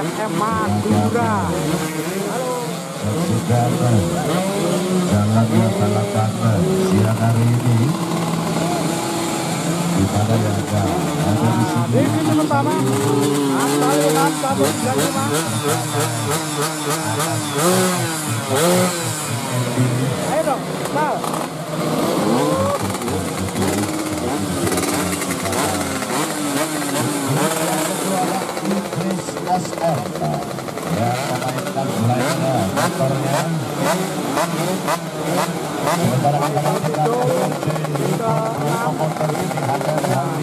FM Madura. Jangan disalahkan siang hari ini. Di mana yang ada di sini. Divisi pertama, Aqsal Ilham 135. Ayo dong, Aqsal. SR yang memainkan lainnya motornya barang-barang kita motor ini ada yang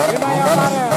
Benaya Farel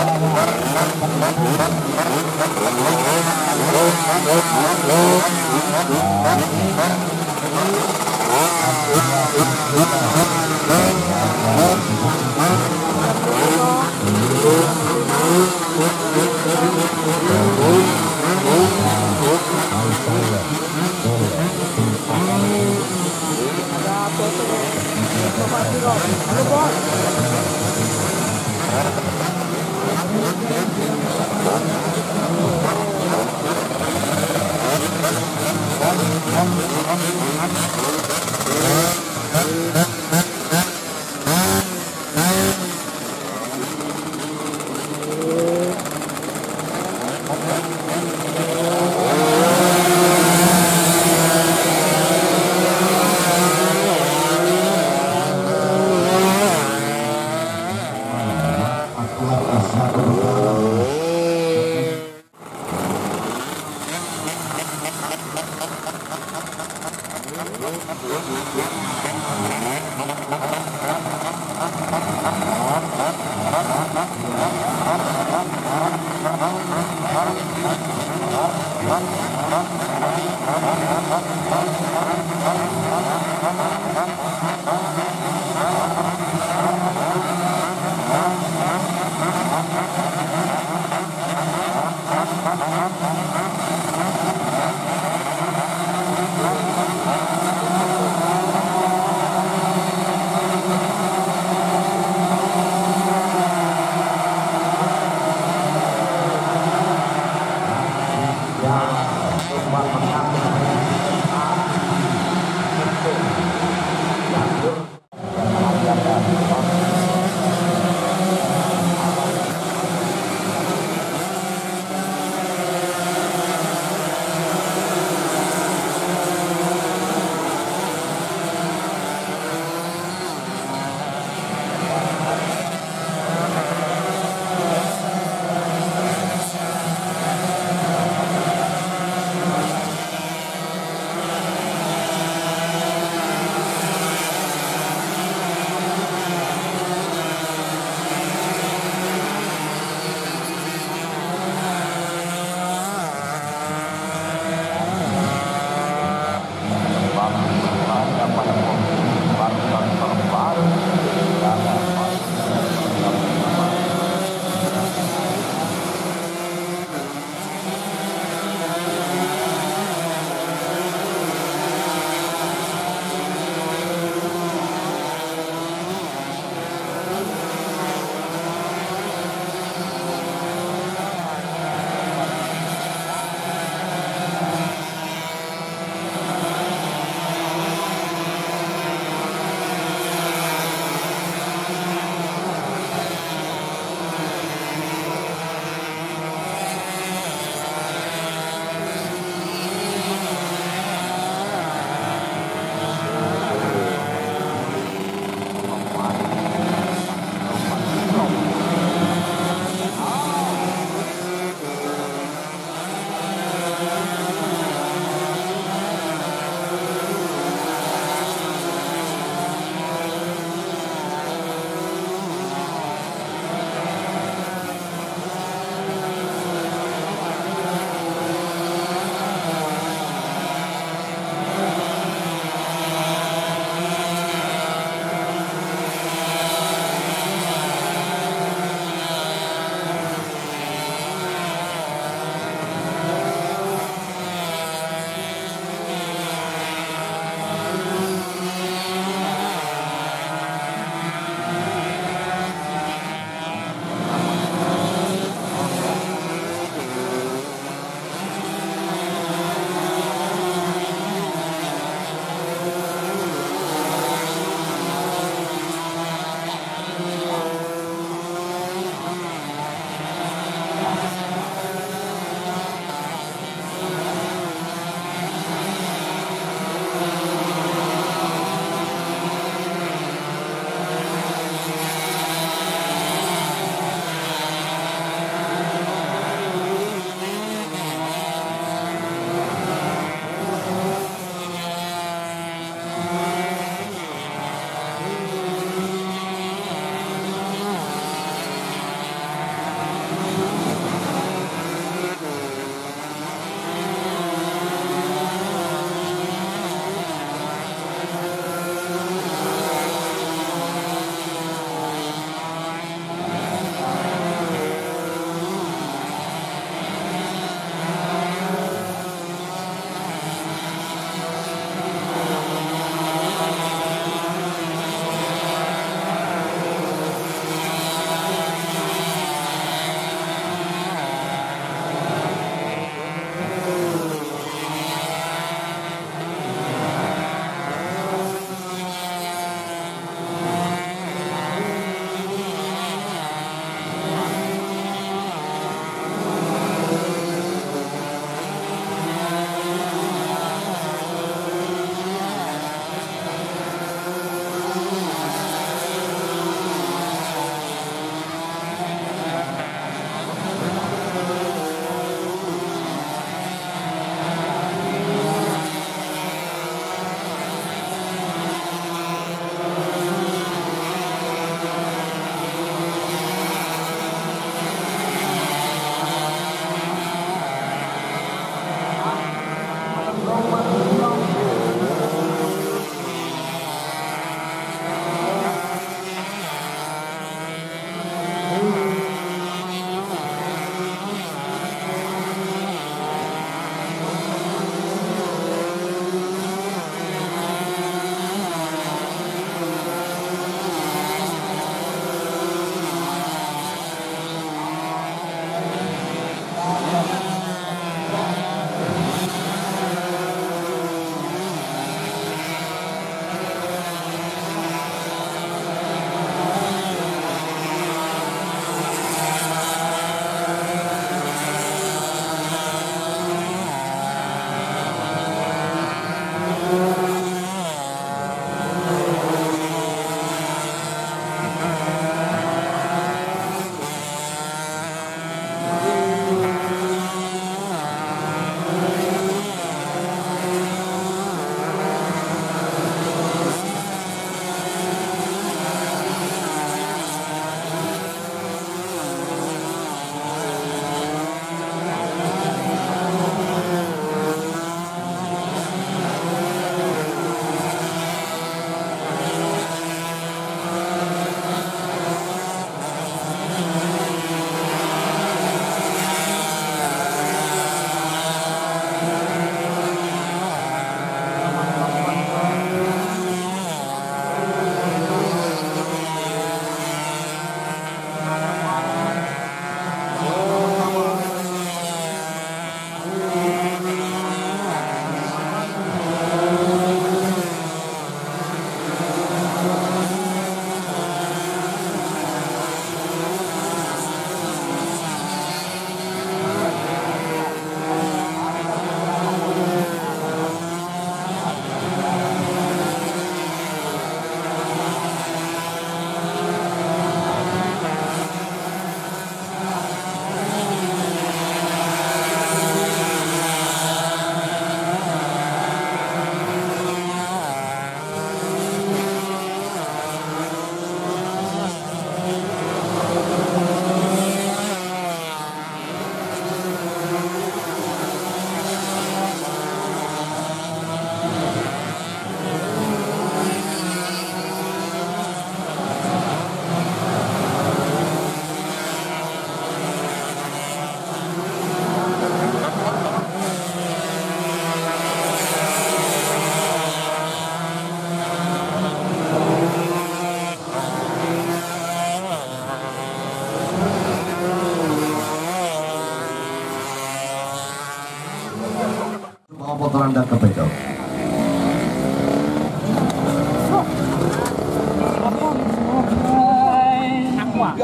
Mangga ke Bedok.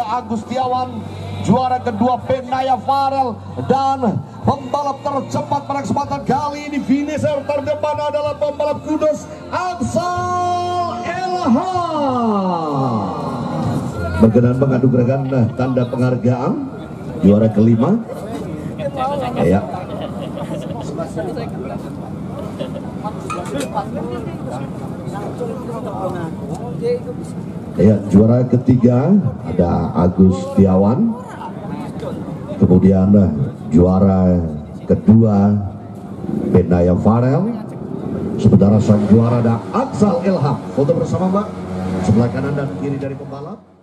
Agus Setyawan, juara kedua Benaya Farel, dan pembalap tercepat pada kesempatan kali ini. Finisher terdepan adalah pembalap Kudus, Aqsal Ilham. Berkenan mengadu gerakan tanda penghargaan juara kelima. Ya. Ya, juara ketiga ada Agus Setyawan. Kemudian juara kedua Benaya Farel. Sementara sang juara ada Aqsal Ilham. Foto bersama Mbak, sebelah kanan dan kiri dari pembalap.